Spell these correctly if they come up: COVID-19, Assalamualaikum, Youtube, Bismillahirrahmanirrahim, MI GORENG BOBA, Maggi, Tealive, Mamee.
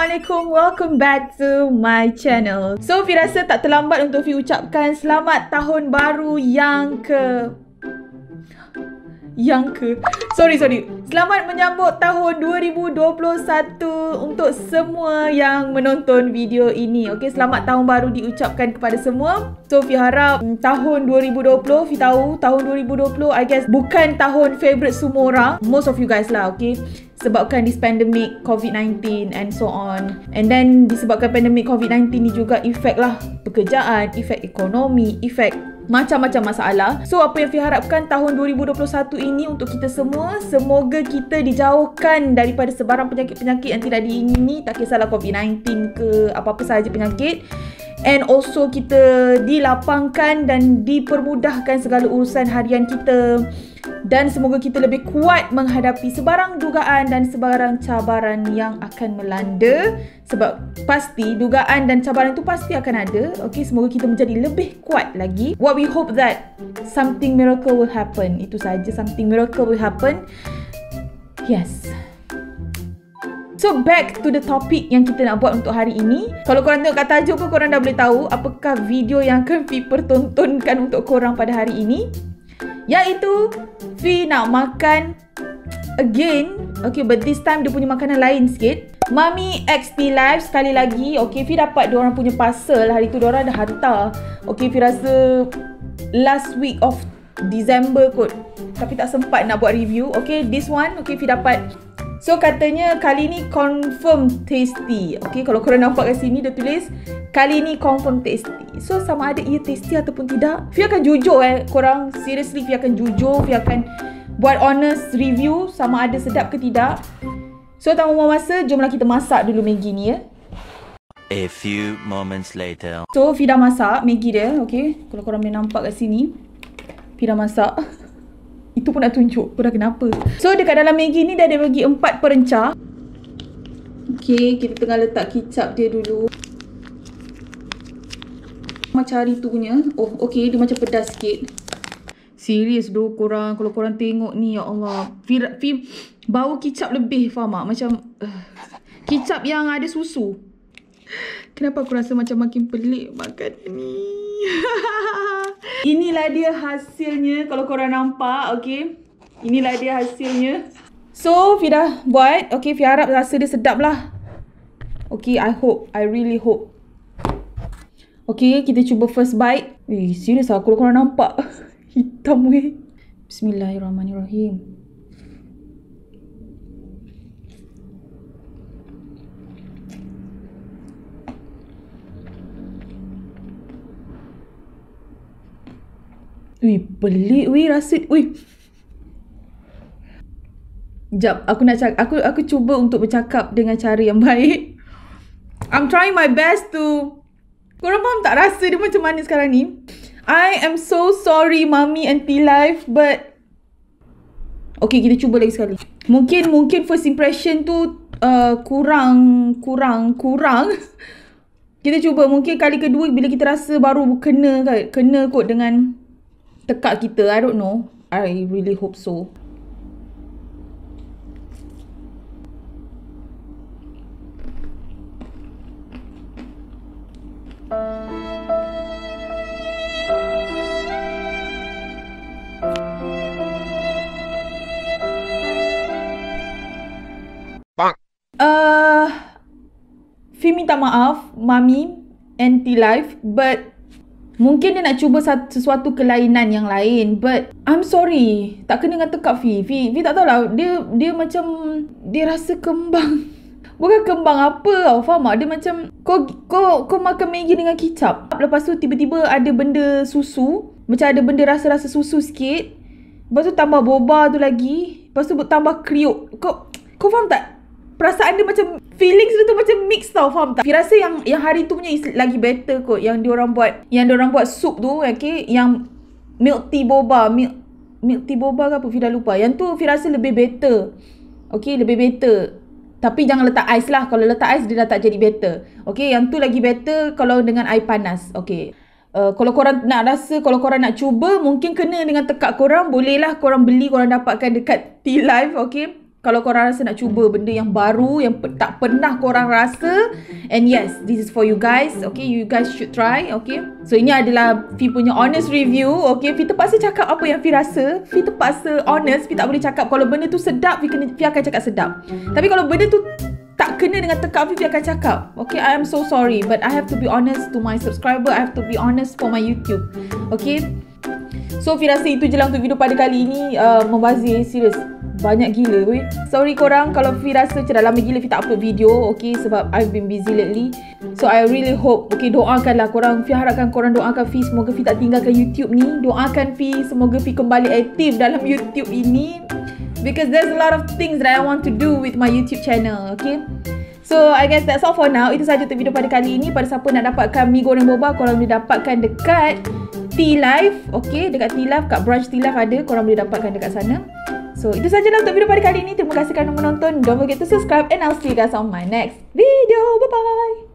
Assalamualaikum, welcome back to my channel. So, Fi rasa tak terlambat untuk Fi ucapkan selamat tahun baru yang ke... Selamat menyambut tahun 2021 untuk semua yang menonton video ini. Okey, selamat tahun baru diucapkan kepada semua. So, Fi harap tahun 2020, Fi tahu tahun 2020 I guess bukan tahun favourite semua orang. Most of you guys lah, okey. Sebabkan this pandemic COVID-19 and so on. And then disebabkan pandemic COVID-19 ni juga efek lah pekerjaan, efek ekonomi, efek macam-macam masalah. So apa yang Fi harapkan tahun 2021 ini untuk kita semua, semoga kita dijauhkan daripada sebarang penyakit-penyakit yang tidak diingini, tak kisahlah COVID-19 ke apa-apa sahaja penyakit. And also kita dilapangkan dan dipermudahkan segala urusan harian kita. Dan semoga kita lebih kuat menghadapi sebarang dugaan dan sebarang cabaran yang akan melanda. Sebab pasti dugaan dan cabaran itu pasti akan ada. Okay, semoga kita menjadi lebih kuat lagi. What we hope that something miracle will happen. Itu saja, something miracle will happen. Yes. So back to the topic yang kita nak buat untuk hari ini. Kalau korang tengok kat tajuk pun korang dah boleh tahu apakah video yang akan Fi pertontonkan untuk korang pada hari ini. Iaitu Fi nak makan again. Okay, but this time dia punya makanan lain sikit. Mamee x Tealive sekali lagi. Okay, Fi dapat diorang punya parcel. Hari tu diorang dah hantar. Okay, Fi rasa last week of December kot. Tapi tak sempat nak buat review. Okay, this one. Okay, Fi dapat. So katanya kali ni confirm tasty. Okay, kalau korang nampak kat sini dia tulis kali ni confirm tasty. So sama ada ia tasty ataupun tidak, Fi akan jujur korang. Seriously, Fi akan jujur. Fi akan buat honest review sama ada sedap ke tidak. So tanpa buang masa, jomlah kita masak dulu Maggi ni ya. A few moments later. So Fi dah masak Maggi dia. Okay, kalau korang boleh nampak kat sini Fi dah masak. Itu pun nak tunjuk. Korang kenapa? So dekat dalam Maggi ni dia ada bagi 4 perencah. Okay, kita tengah letak kicap dia dulu. Macam hari tu punya. Oh, okay, dia macam pedas sikit. Serius doh korang. Kalau korang tengok ni, ya Allah. Fi bau kicap lebih, faham tak? Macam kicap yang ada susu. Kenapa aku rasa macam makin pelik makan ni? Inilah dia hasilnya. Kalau korang nampak, okay, inilah dia hasilnya. So Fi dah buat. Okay, Fi harap rasa dia sedap lah. Okay, I hope, I really hope. Okay, kita cuba first bite. Eh, serius lah kalau korang nampak. Hitam weh. Bismillahirrahmanirrahim. Ui, pelik weh rasa. Ui. Jap, aku nak cakap, aku cuba untuk bercakap dengan cara yang baik. I'm trying my best to. Korang faham tak rasa dia macam mana sekarang ni? I am so sorry Mamee and Tealive, but okay, kita cuba lagi sekali. Mungkin first impression tu kurang. Kita cuba mungkin kali kedua bila kita rasa baru kena kot dengan tekak kita. I don't know. I really hope so. Fi minta maaf Mamee and Tealive, but mungkin dia nak cuba sesuatu kelainan yang lain. But I'm sorry, tak kena dengan tekak Fi. Fi tak tahulah. Dia macam, dia rasa kembang. Bukan kembang apa tau, faham tak? Dia macam kau makan Maggi dengan kicap. Lepas tu tiba-tiba ada benda susu. Macam ada benda rasa-rasa susu sikit. Lepas tu tambah boba tu lagi. Lepas tu tambah kriuk. Kau faham tak? Perasaan dia macam, feelings dia tu macam mix tau, faham tak? Fi rasa yang hari tu punya lagi better kot. Yang diorang buat sup tu, okay? Yang milk tea boba ke apa, Fi dah lupa. Yang tu Fi rasa lebih better. Okay, lebih better. Tapi jangan letak ais lah. Kalau letak ais dia dah tak jadi better. Okay, yang tu lagi better kalau dengan air panas. Okay. Kalau korang nak rasa, kalau korang nak cuba, mungkin kena dengan tekak korang. Boleh lah korang beli, korang dapatkan dekat Tealive. Okay, Kalau korang rasa nak cuba benda yang baru, yang tak pernah korang rasa, and yes, this is for you guys. Okay, you guys should try. Okay, so ini adalah Fi punya honest review. Okay, Fi terpaksa cakap apa yang Fi rasa. Fi terpaksa honest. Fi tak boleh cakap kalau benda tu sedap, Fi akan cakap sedap. Tapi kalau benda tu tak kena dengan tekak, Fi akan cakap, okay, I am so sorry, but I have to be honest to my subscriber. I have to be honest for my YouTube. Okay, so Fi rasa itu je lah untuk video pada kali ini. Membazir, serius. Banyak gila weh. Sorry korang kalau Fi rasa macam dah lama gila Fi tak upload video. Okay, sebab I've been busy lately. So I really hope, okay, doakanlah korang. Fi harapkan korang doakan Fi, semoga Fi tak tinggalkan YouTube ni. Doakan Fi, semoga Fi kembali aktif dalam YouTube ini, because there's a lot of things that I want to do with my YouTube channel. Okay, so I guess that's all for now. Itu sahaja untuk video pada kali ini. Pada siapa nak dapatkan Mi Goreng Boba, korang boleh dapatkan dekat Tealive. Okay, dekat Tealive, kat branch Tealive ada, korang boleh dapatkan dekat sana. So, itu sahajalah untuk video pada kali ini. Terima kasih kerana menonton. Don't forget to subscribe and I'll see you guys on my next video. Bye-bye.